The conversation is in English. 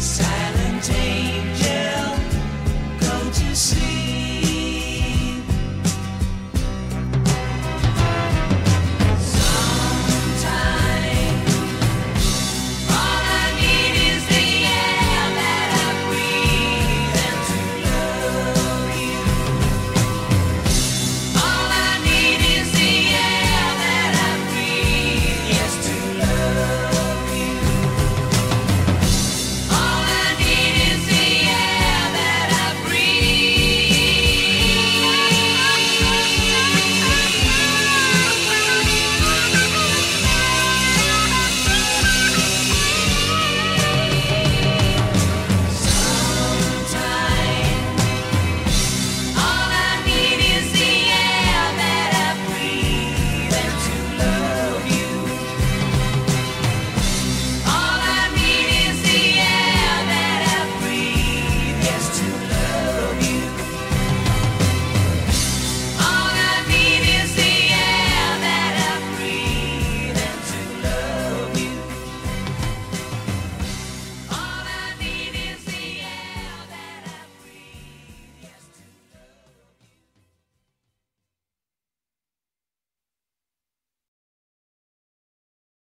Silent angel, go to sleep.